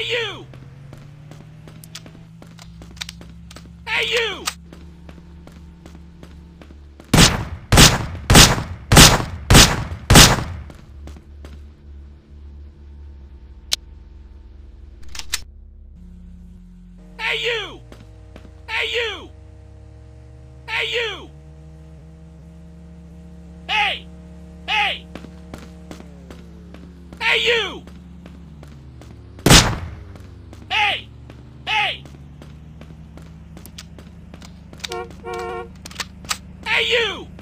Hey, you! Hey, you! Hey, you! Hey, you! Hey, you! Hey! Hey! Hey, you! Hey! Hey! Hey, you!